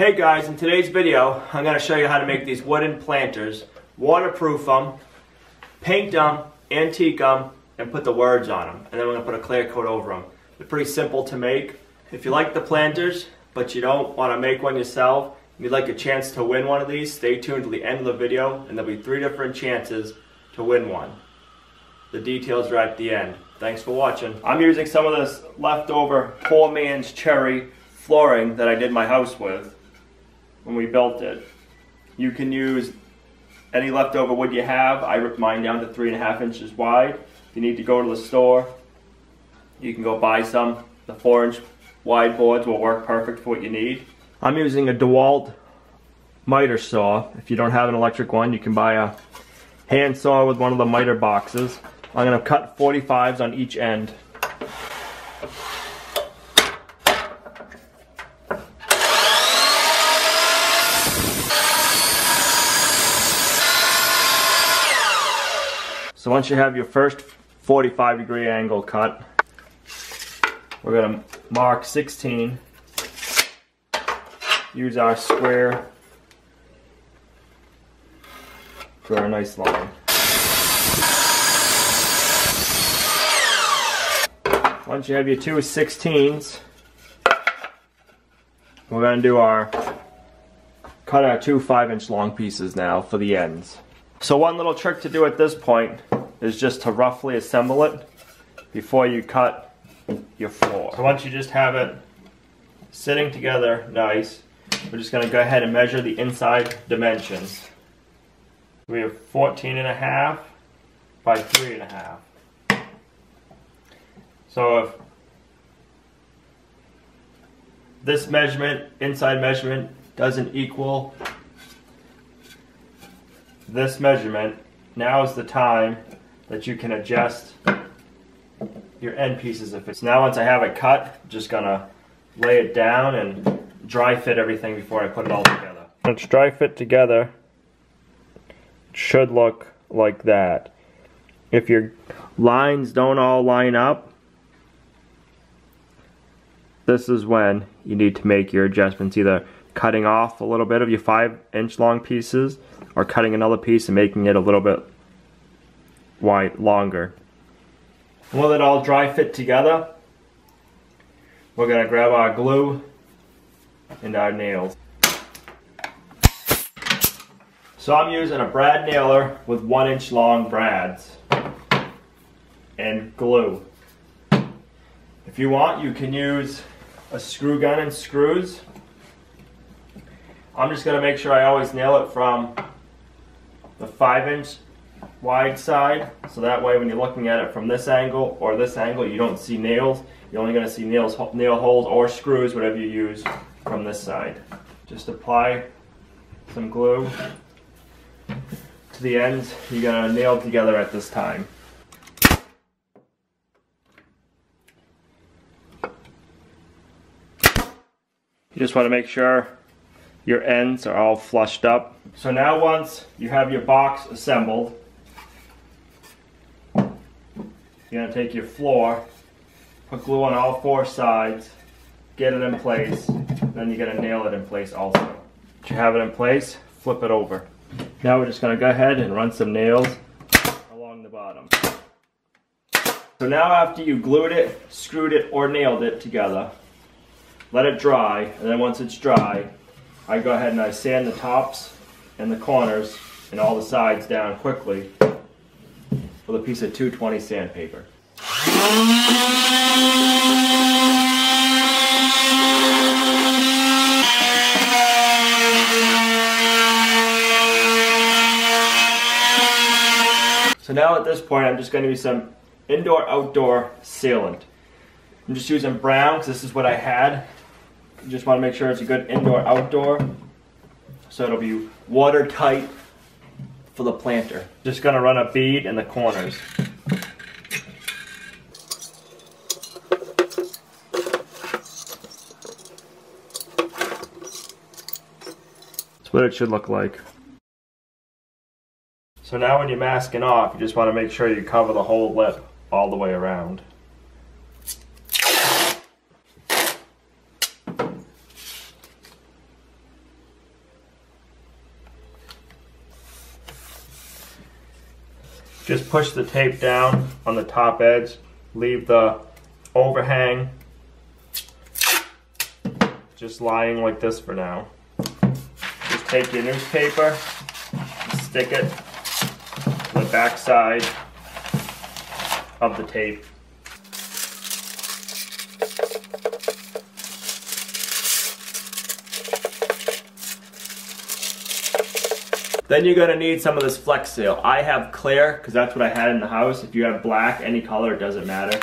Hey guys, in today's video I'm going to show you how to make these wooden planters, waterproof them, paint them, antique them, and put the words on them, and then we're going to put a clear coat over them. They're pretty simple to make. If you like the planters but you don't want to make one yourself and you'd like a chance to win one of these, stay tuned to the end of the video and there'll be 3 different chances to win one. The details are at the end. Thanks for watching. I'm using some of this leftover poor man's cherry flooring that I did my house with when we built it. You can use any leftover wood you have. I ripped mine down to 3.5 inches wide. If you need to go to the store, you can go buy some. The 4-inch wide boards will work perfect for what you need. I'm using a DeWalt miter saw. If you don't have an electric one, you can buy a hand saw with one of the miter boxes. I'm going to cut 45s on each end. So once you have your first 45-degree angle cut, we're going to mark 16. Use our square. Draw a nice line. Once you have your two 16s, we're going to do our cut our two 5-inch long pieces now for the ends. So one little trick to do at this point is just to roughly assemble it before you cut your floor. So once you just have it sitting together nice, we're just going to go ahead and measure the inside dimensions. We have 14.5 by 3.5. So if this measurement, inside measurement, doesn't equal this measurement, now is the time that you can adjust your end pieces. If it's now, once I have it cut, I'm just gonna lay it down and dry fit everything before I put it all together. Once dry fit together, it should look like that. If your lines don't all line up, this is when you need to make your adjustments, either cutting off a little bit of your 5-inch long pieces or cutting another piece and making it a little bit wide, longer. With it all dry fit together, we're going to grab our glue and our nails. So I'm using a brad nailer with 1-inch long brads and glue. If you want, you can use a screw gun and screws. I'm just going to make sure I always nail it from the 5-inch wide side, so that way when you're looking at it from this angle or this angle, you don't see nails. You're only going to see nails, nail holes or screws, whatever you use from this side. Just apply some glue to the ends. You're going to nail together at this time. You just want to make sure your ends are all flushed up. So now once you have your box assembled, you're going to take your floor, put glue on all 4 sides, get it in place, then you're going to nail it in place also. Once you have it in place, flip it over. Now we're just going to go ahead and run some nails along the bottom. So now after you glued it, screwed it, or nailed it together, let it dry, and then once it's dry, I go ahead and I sand the tops and the corners and all the sides down quickly with a piece of 220 sandpaper. So now at this point, I'm just going to use some indoor-outdoor sealant. I'm just using brown because this is what I had. You just want to make sure it's a good indoor-outdoor, so it'll be watertight for the planter. Just going to run a bead in the corners. That's what it should look like. So now when you're masking off, you just want to make sure you cover the whole lip all the way around. Just push the tape down on the top edge, leave the overhang just lying like this for now. Just take your newspaper and stick it to the back side of the tape. Then you're gonna need some of this Flex Seal. I have clear, because that's what I had in the house. If you have black, any color, it doesn't matter.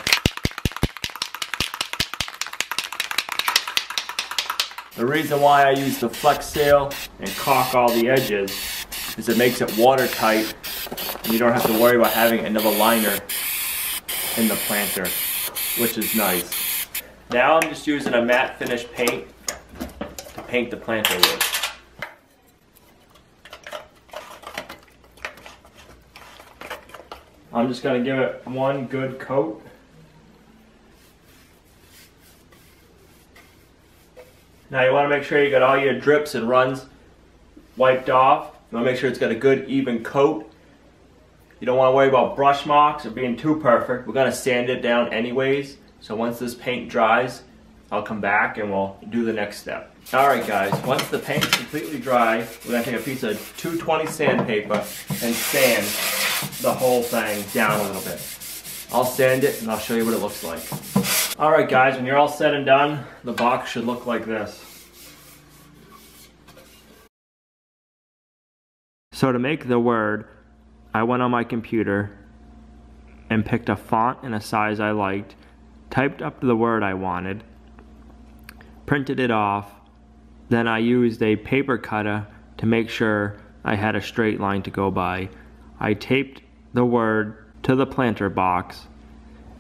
The reason why I use the Flex Seal and caulk all the edges is it makes it watertight and you don't have to worry about having another liner in the planter, which is nice. Now I'm just using a matte finish paint to paint the planter with. I'm just going to give it one good coat. Now you want to make sure you got all your drips and runs wiped off. You want to make sure it's got a good even coat. You don't want to worry about brush marks or being too perfect. We're going to sand it down anyways. So once this paint dries, I'll come back and we'll do the next step. Alright guys, once the paint's completely dry, we're going to take a piece of 220 sandpaper and sand the whole thing down a little bit. I'll sand it and I'll show you what it looks like. Alright guys, when you're all said and done, the box should look like this. So to make the word, I went on my computer and picked a font and a size I liked, typed up the word I wanted, printed it off, then I used a paper cutter to make sure I had a straight line to go by. I taped the word to the planter box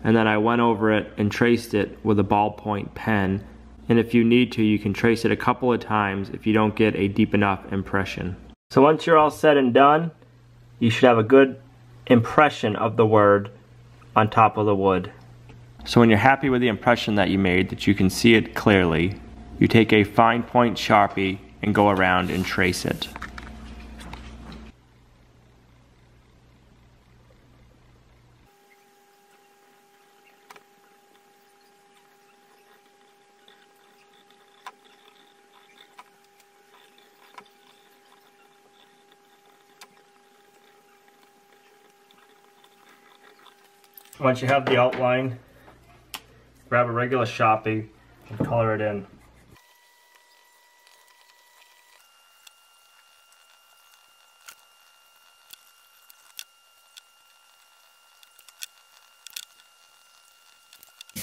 and then I went over it and traced it with a ballpoint pen, and if you need to you can trace it a couple of times if you don't get a deep enough impression. So once you're all said and done, you should have a good impression of the word on top of the wood. So when you're happy with the impression that you made, that you can see it clearly, you take a fine point Sharpie and go around and trace it. Once you have the outline, grab a regular Sharpie and color it in.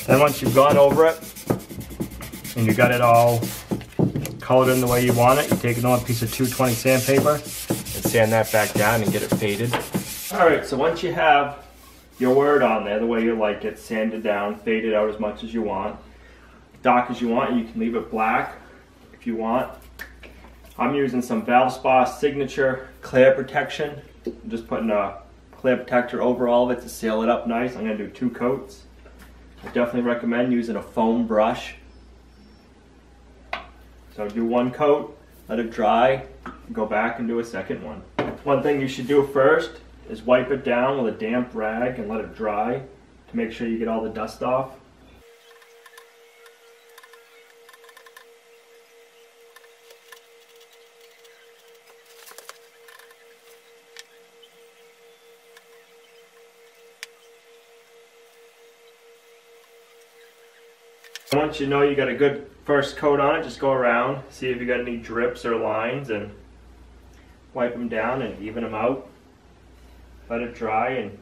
Then once you've gone over it and you got it all colored in the way you want it, you take another piece of 220 sandpaper and sand that back down and get it faded. Alright, so once you have your word on there the way you like it, sanded down, faded out as much as you want, dark as you want, you can leave it black if you want. I'm using some Valspar Signature Clear Protection. I'm just putting a clear protector over all of it to seal it up nice. I'm going to do two coats. I definitely recommend using a foam brush. So do one coat, let it dry, go back and do a second one. One thing you should do first is wipe it down with a damp rag and let it dry to make sure you get all the dust off. Once you know you got a good first coat on it, just go around, see if you got any drips or lines and wipe them down and even them out. Let it dry and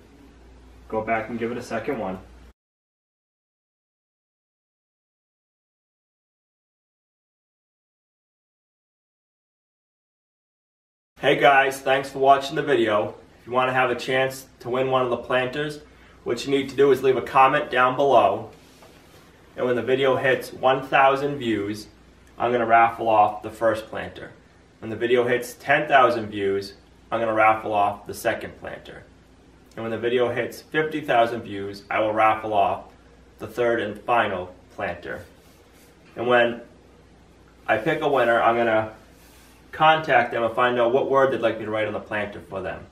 go back and give it a second one. Hey guys, thanks for watching the video. If you want to have a chance to win one of the planters, what you need to do is leave a comment down below. And when the video hits 1,000 views, I'm going to raffle off the first planter. When the video hits 10,000 views, I'm going to raffle off the second planter. And when the video hits 50,000 views, I will raffle off the third and final planter. And when I pick a winner, I'm going to contact them and find out what word they'd like me to write on the planter for them.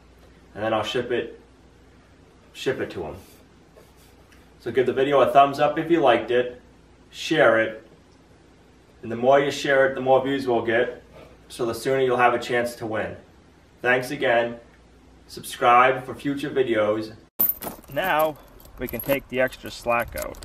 And then I'll ship it ship it to them. So give the video a thumbs up if you liked it, share it, and the more you share it, the more views we'll get, so the sooner you'll have a chance to win. Thanks again. Subscribe for future videos. Now we can take the extra slack out.